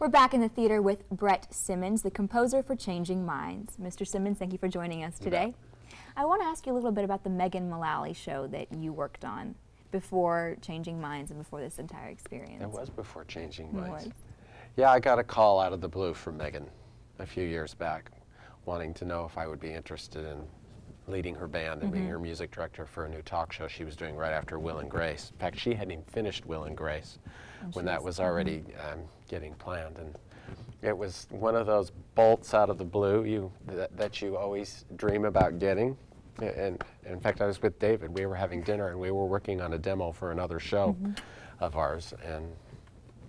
We're back in the theater with Bret Simmons, the composer for Changing Minds. Mr. Simmons, thank you for joining us today. I want to ask you a little bit about the Megan Mullally show that you worked on before Changing Minds and before this entire experience. It was before Changing Minds. Yeah, I got a call out of the blue from Megan a few years back, wanting to know if I would be interested in leading her band and being her music director for a new talk show she was doing right after Will and Grace. In fact, she hadn't even finished Will and Grace when that was already getting planned. And it was one of those bolts out of the blue that you always dream about getting. And in fact, I was with David. We were having dinner and we were working on a demo for another show of ours, and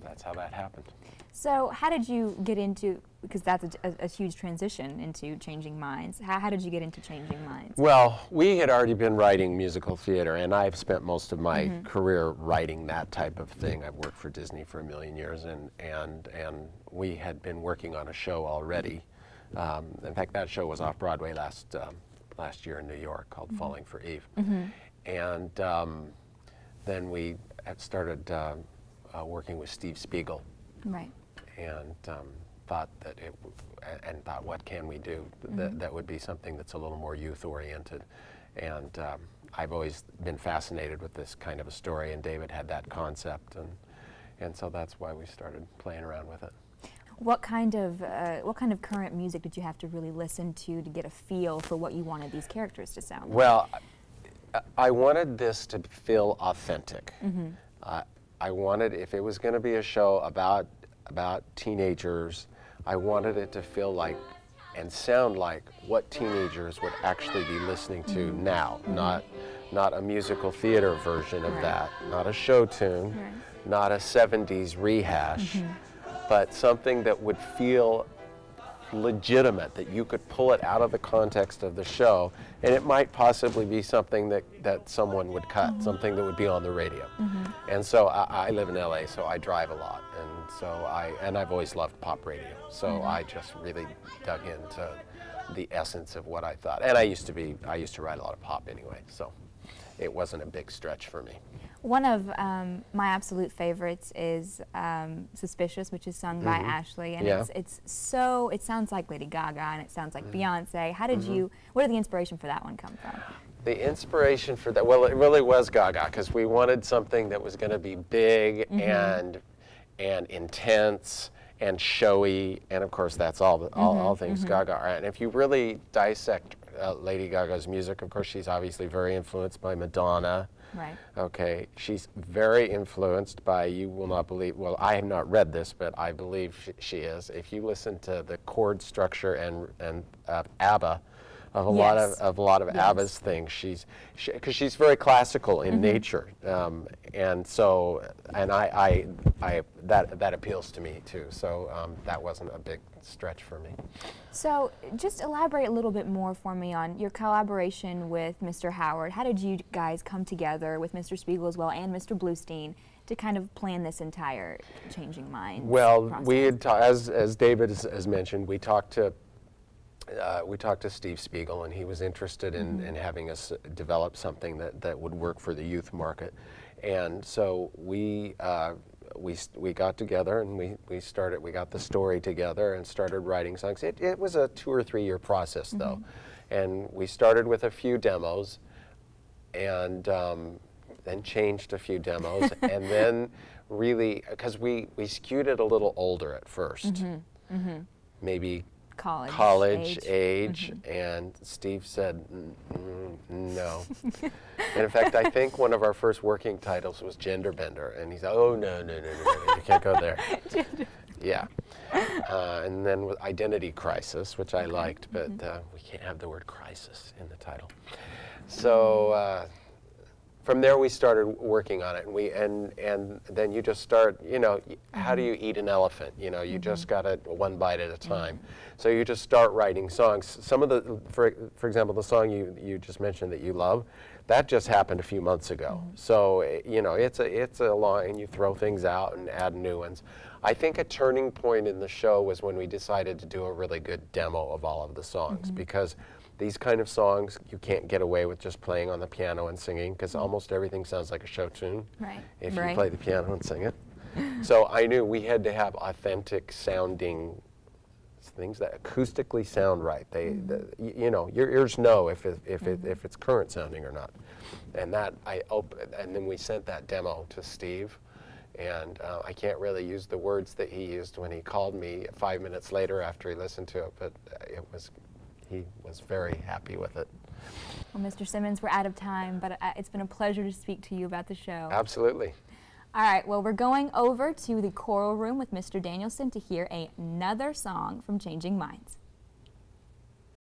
that's how that happened. So how did you get into, because that's a huge transition into Changing Minds, how did you get into Changing Minds? Well, we had already been writing musical theater, and I've spent most of my career writing that type of thing. I've worked for Disney for a million years, and we had been working on a show already. In fact, that show was off-Broadway last year in New York called Falling for Eve. And then we started working with Steve Spiegel. Right. And thought that and thought, what can we do that would be something that's a little more youth oriented? And I've always been fascinated with this kind of a story, and David had that concept, and so that's why we started playing around with it. What kind of current music did you have to really listen to get a feel for what you wanted these characters to sound like? Well, I wanted this to feel authentic. I wanted, if it was going to be a show about teenagers, I wanted it to feel like and sound like what teenagers would actually be listening to now, not a musical theater version of that, not a show tune, not a 70s rehash, but something that would feel legitimate, that you could pull it out of the context of the show, and it might possibly be something that someone would cut, something that would be on the radio. And so I live in LA, so I drive a lot, and so I've always loved pop radio, so I just really dug into the essence of what I thought. And I used to write a lot of pop anyway, so it wasn't a big stretch for me. One of my absolute favorites is Suspicious, which is sung by Ashley, and it sounds like Lady Gaga and it sounds like Beyonce. How did you, where did the inspiration for that one come from? The inspiration for that, well, it really was Gaga, because we wanted something that was going to be big and intense and showy, and of course that's all things Gaga are. And if you really dissect Lady Gaga's music, of course, she's obviously very influenced by Madonna. Right. Okay. She's very influenced by, you will not believe, well, I have not read this, but I believe she is. If you listen to the chord structure and ABBA, of a lot of ABBA's things, because she's very classical in nature, and that appeals to me too. So that wasn't a big stretch for me. So just elaborate a little bit more for me on your collaboration with Mr. Howard. How did you guys come together with Mr. Spiegel as well and Mr. Bluestein to kind of plan this entire Changing Minds? Well, we had as David has mentioned, we talked to. Steve Spiegel, and he was interested in having us develop something that would work for the youth market. And so we got together and we got the story together and started writing songs. It was a 2- or 3-year process though, and we started with a few demos, and then changed a few demos, and then really, because we skewed it a little older at first, maybe college age, and Steve said no. And in fact, I think one of our first working titles was Gender Bender, and he's like, oh, no, you can't go there. Yeah. And then with Identity Crisis, which I liked, but we can't have the word crisis in the title. So from there we started working on it, and then you just start, you know, how do you eat an elephant? You know, you just got it one bite at a time. So you just start writing songs. Some of the, for example, the song you just mentioned that you love, that just happened a few months ago. So, you know, it's a long, and you throw things out and add new ones. I think a turning point in the show was when we decided to do a really good demo of all of the songs, because these kind of songs, you can't get away with just playing on the piano and singing, because almost everything sounds like a show tune if you play the piano and sing it. So I knew we had to have authentic sounding things that acoustically sound right. They, you know, your ears know if it's current sounding or not. And that and then we sent that demo to Steve, and I can't really use the words that he used when he called me 5 minutes later after he listened to it, but it was, he was very happy with it. Well, Mr. Simmons, we're out of time, but it's been a pleasure to speak to you about the show. Absolutely. All right, well, we're going over to the choral room with Mr. Danielson to hear another song from Changing Minds.